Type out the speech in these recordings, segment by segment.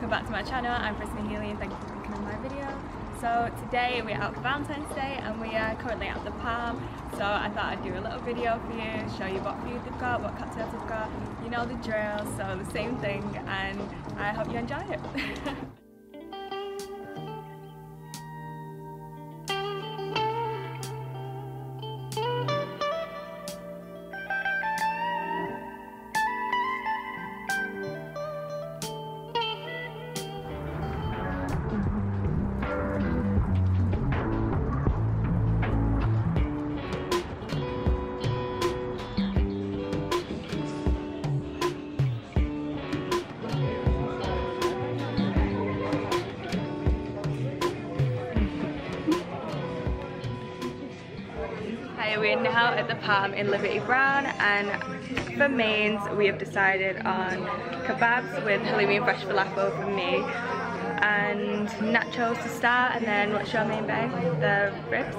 Welcome back to my channel. I'm Brittany Heeley and thank you for clicking on my video. So today we're out for Valentine's Day and we are currently at the Palm. So I thought I'd do a little video for you, show you what food they've got, what cocktails they've got, you know the drill, so the same thing, and I hope you enjoy it. We're now at the Palm in Liberty Brown, and for mains we have decided on kebabs with halloumi and fresh falafel for me, and nachos to start, and then what's your main bag? The ribs?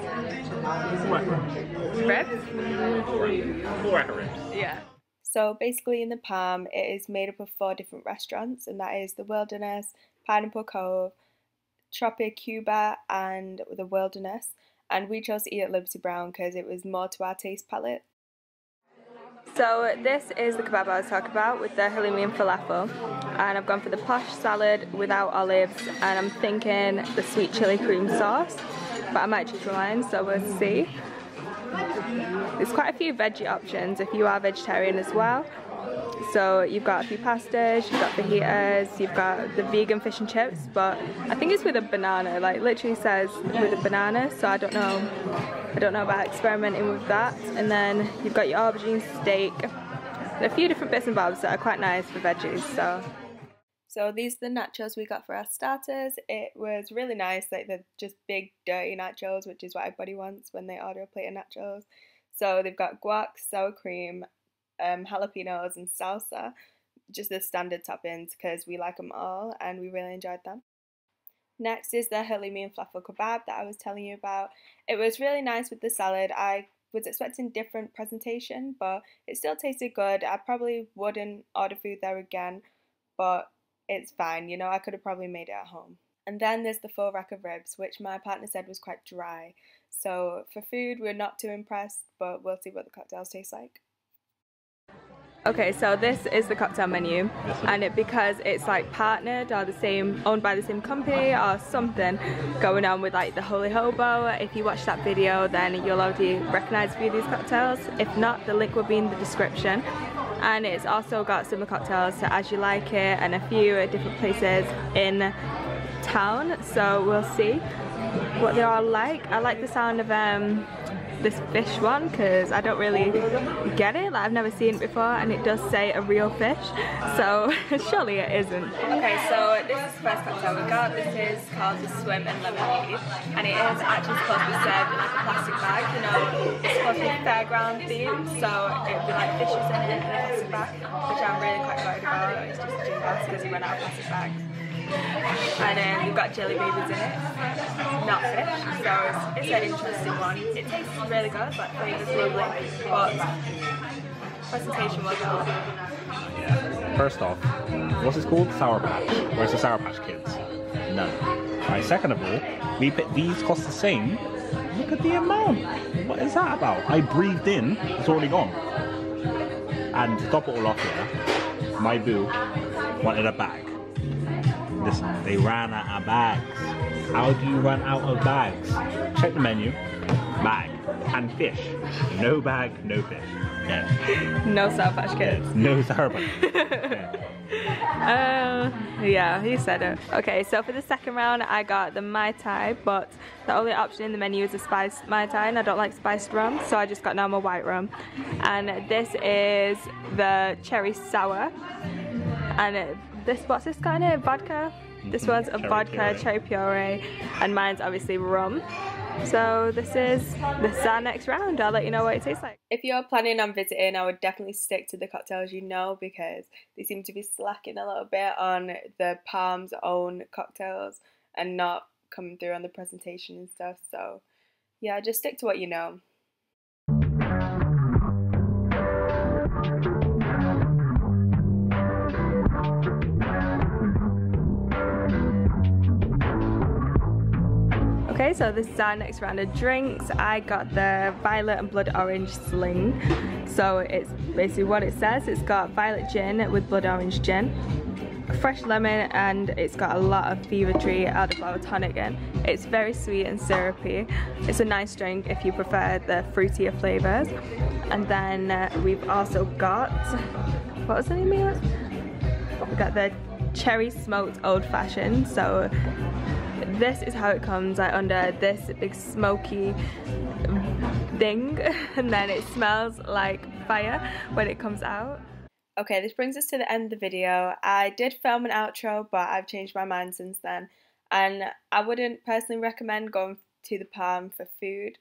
Full rack of ribs. Yeah. So basically in the Palm it is made up of 4 different restaurants, and that is The Wilderness, Pineapple Cove, Tropic Cuba and The Wilderness. And we chose to eat at Liberty Brown because it was more to our taste palette. So this is the kebab I was talking about with the halloumi and falafel. And I've gone for the posh salad without olives, and I'm thinking the sweet chili cream sauce. But I might choose mine, so we'll see. There's quite a few veggie options if you are vegetarian as well. So you've got a few pastas, you've got fajitas, you've got the vegan fish and chips, but I think it's with a banana, like literally says with a banana, so I don't know about experimenting with that. And then you've got your aubergine steak and a few different bits and bobs that are quite nice for veggies. So these are the nachos we got for our starters. It was really nice, like they're just big dirty nachos, which is what everybody wants when they order a plate of nachos. So they've got guac, sour cream, jalapenos and salsa, just the standard toppings because we like them all and we really enjoyed them. Next is the halloumi and falafel kebab that I was telling you about. It was really nice with the salad. I was expecting different presentation, but it still tasted good. I probably wouldn't order food there again, but it's fine, you know, I could have probably made it at home. And then there's the full rack of ribs, which my partner said was quite dry. So for food we're not too impressed, but we'll see what the cocktails taste like. Okay, so this is the cocktail menu, and because it's like partnered or owned by the same company or something going on with like the Holy Hobo. If you watch that video then you'll already recognise a few of these cocktails. If not, the link will be in the description. And it's also got similar cocktails to As You Like It and a few different places in town, so we'll see what they're all like. I like the sound of this fish one because I don't really get it, like I've never seen it before, and it does say a real fish, so surely it isn't. Okay, so this is the first cocktail we got. This is called the Swim and Lemonade, and it is actually supposed to be served in like a plastic bag, you know, it's supposed to be fairground themed, so it would be like fishes in it in a plastic bag, which I'm really quite worried about. It's just a gin glass because we went out of plastic bags. And then we've got jelly babies in it, not fish, so it's an interesting one. It tastes really good, like flavour's lovely, but presentation was lovely. Yeah. First off, what's it called? Sour Patch. Where's the Sour Patch Kids? No. Right, second of all, these cost the same. Look at the amount. What is that about? I breathed in, it's already gone. And to top it all off here, my boo wanted a bag. Listen, they ran out of bags. How do you run out of bags? Check the menu. Bag and fish. No bag, no fish. Yeah. No Sour Patch Kids. Yeah. No Sour Patch Kids. Yeah, you said it. Okay, so for the second round I got the Mai Tai, but the only option in the menu is a spiced Mai Tai, and I don't like spiced rum, so I just got normal white rum. And this is the Cherry Sour. And what's this kind of vodka? This one's a vodka cherry puree, and mine's obviously rum. So this is our next round. I'll let you know what it tastes like. If you're planning on visiting, I would definitely stick to the cocktails you know, because they seem to be slacking a little bit on the Palm's own cocktails and not coming through on the presentation and stuff. So yeah, just stick to what you know. Okay, so this is our next round of drinks. I got the violet and blood orange sling. So it's basically what it says. It's got violet gin with blood orange gin, fresh lemon, and it's got a lot of fever tree elderflower tonic in. It's very sweet and syrupy. It's a nice drink if you prefer the fruitier flavours. And then we've also got, what was the name of it? We got the cherry smoked old fashioned. So this is how it comes, like under this big smoky thing, and then it smells like fire when it comes out. Okay, this brings us to the end of the video. I did film an outro, but I've changed my mind since then. And I wouldn't personally recommend going to the Palm for food,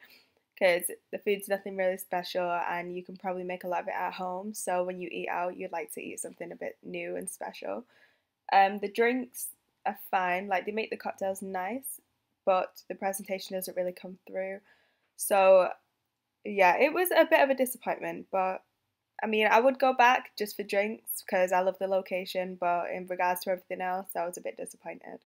because the food's nothing really special and you can probably make a lot of it at home. So when you eat out, you'd like to eat something a bit new and special. The drinks are fine, like they make the cocktails nice, but the presentation doesn't really come through. So yeah, it was a bit of a disappointment, but I mean, I would go back just for drinks because I love the location, but in regards to everything else, I was a bit disappointed.